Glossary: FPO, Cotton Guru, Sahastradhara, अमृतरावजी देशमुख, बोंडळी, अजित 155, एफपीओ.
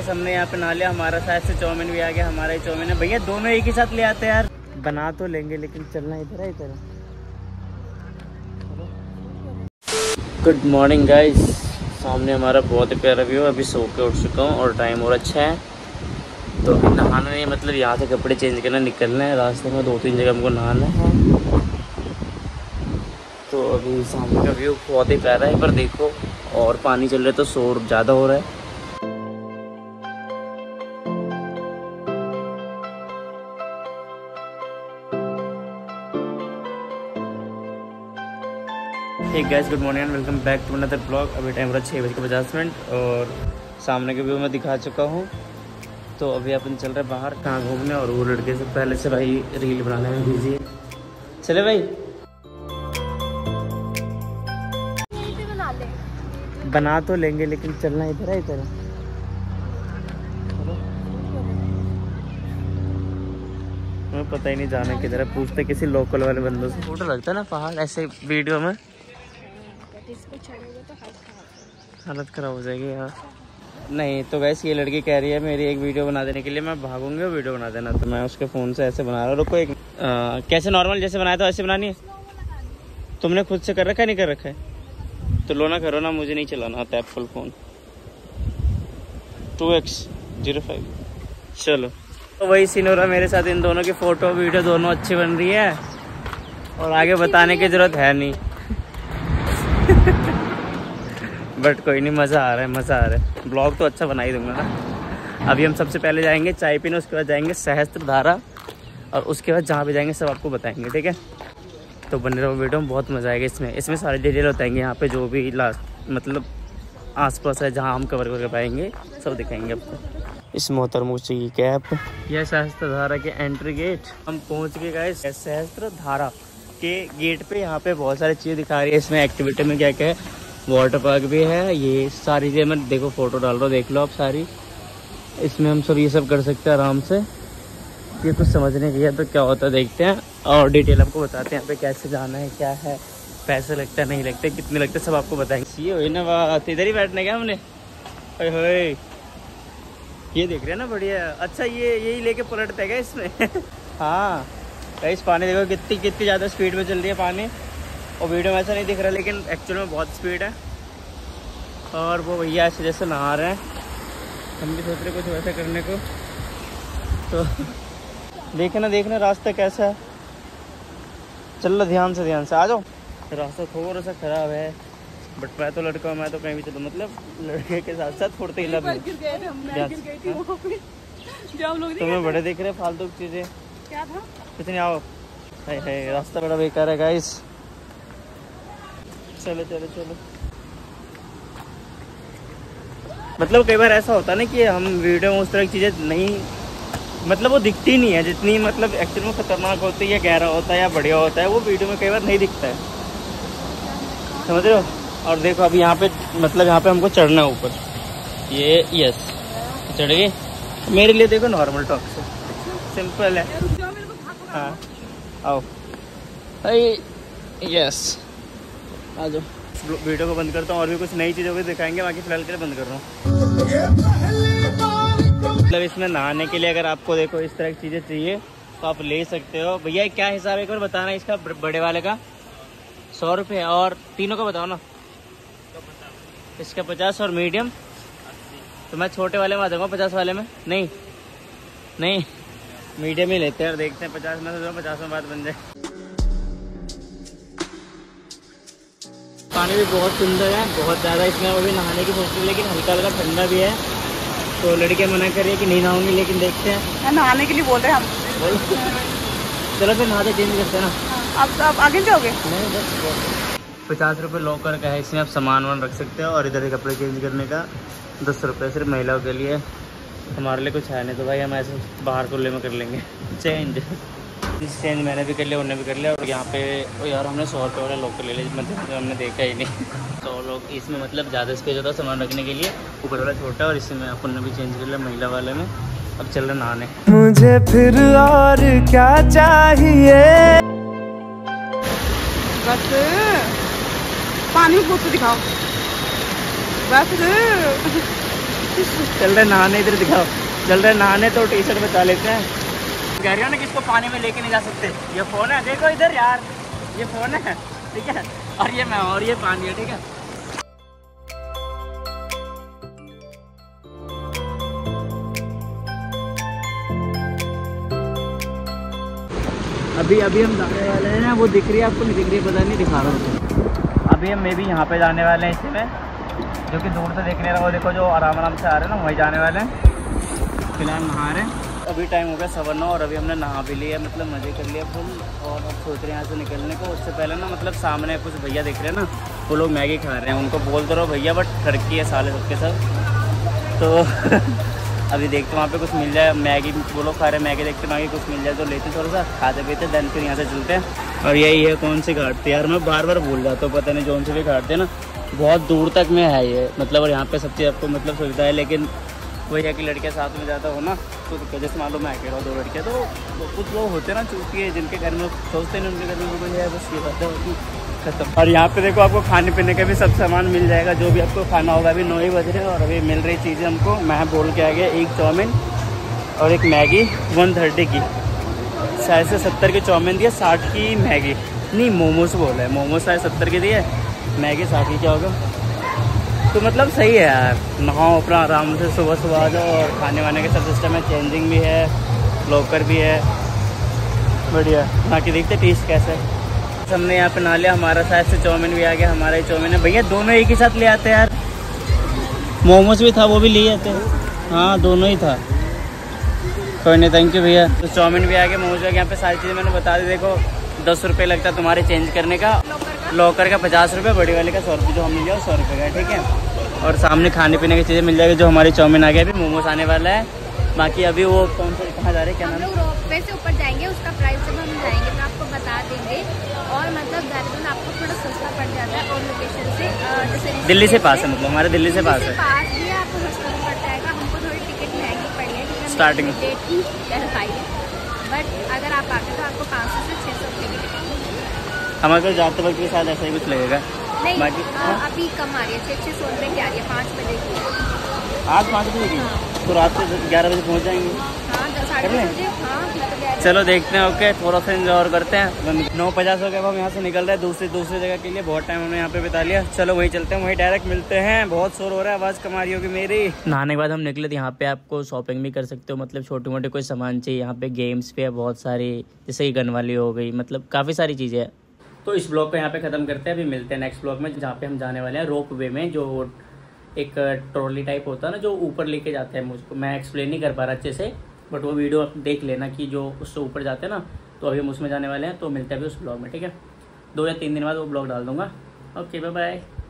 हमने यहाँ पे ना लिया, हमारा साइज से चौमिन भी आ गया, हमारा ही चौमिन है। भैया दोनों एक ही साथ ले आते हैं यार। बना तो लेंगे लेकिन चलना इधर है इधर। गुड मॉर्निंग गाइस, सामने हमारा बहुत ही प्यारा व्यू। अभी सो के उठ चुका हूँ और टाइम और अच्छा है, तो अभी नहाना नहीं, मतलब यहाँ से कपड़े चेंज करना निकलना है। रास्ते में 2-3 जगह हमको नहाना है, तो अभी सामने का व्यू बहुत ही प्यारा है। पर देखो और पानी चल रहा है तो शोर ज़्यादा हो रहा है। एक guys good morning and welcome back to another blog. अभी टाइम हो रहा 6:50 और सामने के व्यू मैं दिखा चुका हूँ। तो अभी अपन चल रहे बाहर कहाँ घूमने, और वो लड़के से पहले से भाई रील बनाने में बिजी है। चले भाई बना तो लेंगे लेकिन चलना इधर है इधर। मैं पता ही नहीं जाना किधर है, पूछते किसी लोकल वाले बंदों से। फोटो लगता ना पहाड़ ऐसे वीडियो में, हालत खराब हो जाएगी यार। नहीं तो गैस ये लड़की कह रही है मेरी एक वीडियो बना देने के लिए, मैं भागूंगी वीडियो बना देना। तो मैं उसके फ़ोन से ऐसे बना रहा हूँ। रुको एक कैसे नॉर्मल जैसे बनाया था ऐसे बनानी है। तुमने खुद से कर रखा है नहीं कर रखा है तो लो ना करो ना, मुझे नहीं चलाना आता है फुल फ़ोन। 2x05। चलो तो वही सीन हो रहा मेरे साथ, इन दोनों की फ़ोटो वीडियो दोनों अच्छी बन रही है और आगे बताने की ज़रूरत है नहीं। बट कोई नहीं, मज़ा आ रहा है मज़ा आ रहा है। ब्लॉग तो अच्छा बना ही दूंगा ना। अभी हम सबसे पहले जाएंगे चाय पीने, उसके बाद जाएंगे सहस्त्रधारा, और उसके बाद जहाँ भी जाएंगे सब आपको बताएंगे, ठीक है। तो बने रहो वीडियो में, बहुत मज़ा आएगा। इसमें सारे डिटेल बताएंगे, यहाँ पे जो भी लास्ट मतलब आसपास है जहाँ हम कवर कर पाएंगे सब दिखाएंगे आपको। इस मोहतरम की कैप, यह सहस्त्रधारा के एंट्री गेट। हम पहुँच गए गए सहस्त्रधारा के गेट पे। यहाँ पे बहुत सारी चीज़ें दिखा रही है, इसमें एक्टिविटी में क्या क्या है। वाटर पार्क भी है, ये सारी चीज़ें मैं देखो फोटो डाल रहा हूँ, देख लो आप सारी। इसमें हम सब ये सब कर सकते हैं आराम से। ये कुछ समझने की है तो क्या होता है देखते हैं, और डिटेल आपको बताते हैं यहाँ पे कैसे जाना है, क्या है, पैसे लगता नहीं लगते, कितने लगते, सब आपको बताएंगे। ये हो ना बात, इधर ही बैठने का हमने। अरे होए ये देख रहे हैं ना, बढ़िया। अच्छा ये यही लेके पलटते गए इसमें। हाँ गाइस पानी देखो कितनी कितनी ज़्यादा स्पीड में चल रही है पानी, और वीडियो में ऐसा नहीं दिख रहा लेकिन एक्चुअल में बहुत स्पीड है। और वो भैया ऐसे जैसे नहा रहे हैं, हम भी सोच रहे कुछ वैसा करने को। तो देखना रास्ता कैसा है, चलो ध्यान से आ जाओ। रास्ता थोड़ा सा ख़राब है बट मैं तो लड़का हूँ, मैं तो कहीं भी चलूँ, मतलब लड़के के साथ साथ थोड़ते ही लग। तुम्हें बड़े देख रहे फालतू चीज़ें क्या था कितने आओ। है रास्ता बड़ा बेकार है गाइस। चलो मतलब कई बार ऐसा होता है ना कि हम वीडियो में उस तरह की चीज़ें नहीं, मतलब वो दिखती नहीं है जितनी मतलब एक्चुअल में खतरनाक होती है या गहरा होता है या बढ़िया होता है, वो वीडियो में कई बार नहीं दिखता है, समझ रहे हो। और देखो अभी यहाँ पे मतलब यहाँ पे हमको चढ़ना है ऊपर, ये यस चढ़ गए। मेरे लिए देखो नॉर्मल टॉक से सिंपल है। हाँ आओ भाई, यस आ जाओ। वीडियो को बंद करता हूँ और भी कुछ नई चीज़ों को दिखाएंगे, बाकी फिलहाल के लिए बंद कर रहा हूँ। मतलब इसमें नहाने के लिए अगर आपको देखो इस तरह की चीज़ें चाहिए तो आप ले सकते हो। भैया क्या हिसाब है एक बार बताना, इसका बड़े वाले का 100 रुपये और तीनों का बताओ ना। इसका 50 और मीडियम, तो मैं छोटे वाले में आ जाऊँगा 50 वाले में। नहीं मीडियम ही लेते हैं और देखते हैं 50 में तो 50 में बात बन जाए। पानी भी बहुत सुंदर है, बहुत ज़्यादा। इसमें अभी नहाने की सोच रही लेकिन हल्का ठंडा भी है, तो लड़के मना कर रही है कि नहीं नहाऊंगी, लेकिन देखते हैं नहाने के लिए बोल रहे हैं हम। चलो फिर नहाते चेंज करते हैं ना। आप आगे जाओगे? नहीं बस। 50 रुपये लॉकर का है, इसमें आप सामान वान रख सकते हो। और इधर कपड़े चेंज करने का 10 रुपये सिर्फ महिलाओं के लिए। हमारे लिए कुछ है नहीं तो भाई हम ऐसे बाहर खुले में कर लेंगे। चेंज मैंने भी कर लिया, उन्हें भी कर लिया। और यहाँ पे यार हमने 100 रुपये वाला लॉकर ले लिया, मतलब हमने देखा ही नहीं। 100 लोग इसमें मतलब ज़्यादा स्पेस होता है सामान रखने के लिए, ऊपर वाला छोटा। और इसमें अपन ने भी चेंज कर लिया महिला वाले में। अब चल रहा नहाने, मुझे फिर और क्या चाहिए। बस पानी दिखाओ बस। चल रहे नहाने, इधर दिखाओ, चल रहे नहाने तो टी शर्ट बचा लेते हैं। कह रही हो ना कि इसको पानी में लेके नहीं जा सकते, ये फ़ोन है, देखो इधर यार, ये फ़ोन है, ठीक है, और ये मैं, और ये पानी है, ठीक है। अभी अभी हम जाने वाले हैं, वो दिख रही है आपको, नहीं दिख रही है पता नहीं, दिखा रहा हूँ। अभी हम मे भी यहाँ पे जाने वाले हैं, इसी में जो कि दूर से देखने वाले, वो देखो जो आराम आराम से आ रहे हैं ना, वहीं जाने वाले हैं। फिलहाल नहा रहे हैं, अभी टाइम हो गया 7:09 और अभी हमने नहा भी लिया, मतलब मज़े कर लिया फुल। और अब सोच रहे हैं यहाँ से निकलने को, उससे पहले ना मतलब सामने कुछ भैया दिख रहे हैं ना, वो लोग मैगी खा रहे हैं, उनको बोल तो रहे हो भैया बट ठरकी है साले सबके सब। तो अभी देखते हैं वहाँ पे कुछ मिल जाए, मैगी वो लोग खा रहे हैं, मैगी देखते हैं, मैगी कुछ मिल जाए तो लेते हैं, थोड़ा सा खाते पीते दैन फिर यहाँ से चलते हैं। और यही है कौन सी घाट थी यार, मैं बार बार भूल जाता हूँ, पता नहीं कौन सी भी घाट थी ना, बहुत दूर तक में है ये, मतलब और यहाँ पे सब चीज़ आपको मतलब सुविधा है, लेकिन वही है कि लड़के साथ में ज़्यादा हो ना, तो जैसे मान लो मैं कह रहा हूँ 2 लड़के, तो कुछ लोग होते ना चूंकि जिनके घर में सोचते नहीं, उनके घर में कोई है, बस ये बात है खत्म। और यहाँ पे देखो आपको खाने पीने का भी सब सामान मिल जाएगा, जो भी आपको खाना होगा। अभी 9 बज रहे हैं और अभी मिल रही चीज़ें हमको, मैं बोल के आ गया एक चाउमीन और एक मैगी 130 की, 70 की चाउमीन दिया, 60 की मैगी, नहीं मोमोस बोला है, मोमोस 70 के दिए, मैगी 60 की, क्या होगा। तो मतलब सही है यार, नहाओ अपना आराम से, सुबह सुबह आ जाओ, और खाने वाने का सब सिस्टम है, चेंजिंग भी है, लॉकर भी है, बढ़िया। बाकी देखते टेस्ट कैसा है। हमने यहाँ पे ना लिया, हमारा साइज से चाउमीन भी आ गया, हमारा ही चाउमीन है, भैया दोनों एक ही साथ ले आते हैं यार। मोमोस भी था, वो भी ले आते हैं, हाँ दोनों ही था, कोई नहीं, थैंक यू भैया। तो चाउमीन भी आ गया, मोमोज भी आ गया, यहाँ पे सारी चीज़ें मैंने बता दी। देखो 10 रुपये लगता है तुम्हारे चेंज करने का, लॉकर का 50 रुपये, बड़ी वाले का 100 रुपये, जो हमने लिया 100 रुपये का, ठीक है। और सामने खाने पीने की चीज़ें मिल जाएगी, जो हमारी चाउमीन आ गया, अभी मोमोज आने वाला है। बाकी अभी वो कौन सा, कहाँ जा रहे हैं, क्या नाम, रोपवे से ऊपर जाएंगे, उसका प्राइस जब हम जाएंगे तो आपको बता देंगे। और मतलब दरअसल आपको थोड़ा सस्ता पड़ जाता है, और लोकेशन से जैसे दिल्ली से पास है, मतलब हमारे दिल्ली से पास है, पास भी आपको सस्ता पड़ जाएगा। हमको थोड़ी टिकट महंगी पड़ी है, ठीक है, स्टार्टिंग डेट की पाई, बट अगर आप आते तो आपको 500 से 600 की टिकट मिलेगी। हमारे पास जाते वक्त के साथ ऐसा ही कुछ लगेगा, बाकी अभी कम आ रही है, 600 की आ रही है, 5 बजे की, आज 5 बजे की, तो रात को 11 बजे पहुँच जाएंगे, हाँ, चलो देखते हैं। ओके, थोड़ा सा इंजॉय करते हैं। 9:50 हो गया, अब हम यहाँ से निकल रहे हैं दूसरी जगह के लिए, बहुत टाइम हमने यहाँ पे बिता लिया, चलो वहीं चलते हैं, वहीं डायरेक्ट मिलते हैं। बहुत शोर हो रहा है, आवाज़ कमा रही होगी मेरी। नहाने के बाद हम निकले थे, यहाँ पे आपको शॉपिंग भी कर सकते हो, मतलब छोटे मोटे कोई सामान चाहिए, यहाँ पे गेम्स भी है बहुत सारी, जैसे कि गन वाली हो गई, मतलब काफ़ी सारी चीज़ें हैं। तो इस ब्लॉग को यहाँ पे ख़त्म करते हैं, अभी मिलते हैं नेक्स्ट ब्लॉग में, जहाँ पे हम जाने वाले हैं रोप वे में, जो एक ट्रॉली टाइप होता है ना, जो ऊपर लेके जाते हैं मुझको, मैं एक्सप्लेन नहीं कर पा रहा अच्छे से, बट वो वीडियो आप देख लेना कि जो उससे ऊपर जाते हैं ना, तो अभी हम उसमें जाने वाले हैं। तो मिलते हैं अभी उस ब्लॉग में, ठीक है, 2 या 3 दिन बाद वो ब्लॉग डाल दूंगा। Okay, bye bye.